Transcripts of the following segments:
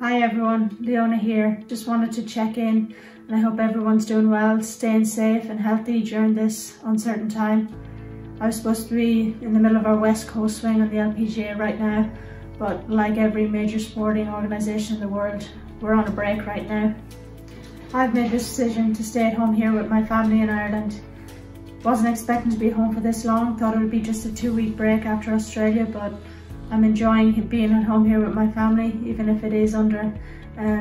Hi everyone, Leona here. Just wanted to check in and I hope everyone's doing well, staying safe and healthy during this uncertain time. I was supposed to be in the middle of our West Coast swing on the LPGA right now, but like every major sporting organisation in the world, we're on a break right now. I've made this decision to stay at home here with my family in Ireland. Wasn't expecting to be home for this long, thought it would be just a 2-week break after Australia, but I'm enjoying being at home here with my family, even if it is under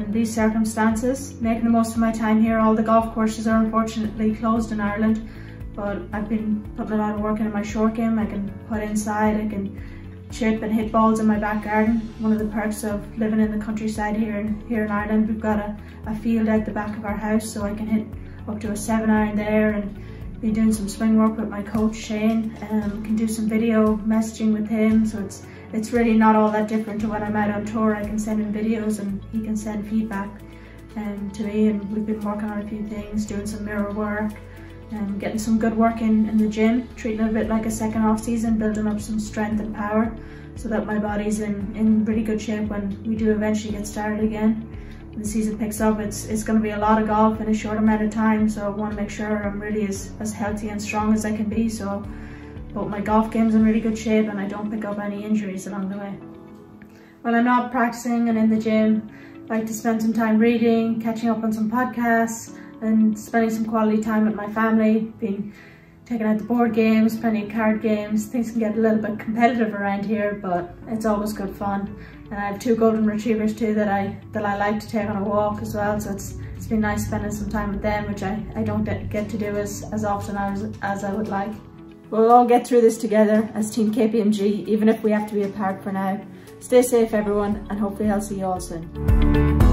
these circumstances. Making the most of my time here. All the golf courses are unfortunately closed in Ireland, but I've been putting a lot of work into my short game. I can put inside, I can chip and hit balls in my back garden. One of the perks of living in the countryside here in Ireland, we've got a field out the back of our house, so I can hit up to a 7-iron there and be doing some swing work with my coach Shane. Can do some video messaging with him, so it's really not all that different to when I'm out on tour. I can send him videos and he can send feedback to me, and we've been working on a few things, doing some mirror work and getting some good work in the gym, treating it a bit like a second off season, building up some strength and power so that my body's in really good shape when we do eventually get started again. When the season picks up, it's going to be a lot of golf in a short amount of time, so I want to make sure I'm really as healthy and strong as I can be. So but my golf game's in really good shape and I don't pick up any injuries along the way. When I'm not practicing and in the gym, I like to spend some time reading, catching up on some podcasts and spending some quality time with my family. Been taking out the board games, playing card games. Things can get a little bit competitive around here, but it's always good fun. And I have 2 golden retrievers too that I like to take on a walk as well, so it's been nice spending some time with them, which I don't get to do as often as I would like. We'll all get through this together as Team KPMG, even if we have to be apart for now. Stay safe everyone, and hopefully I'll see you all soon.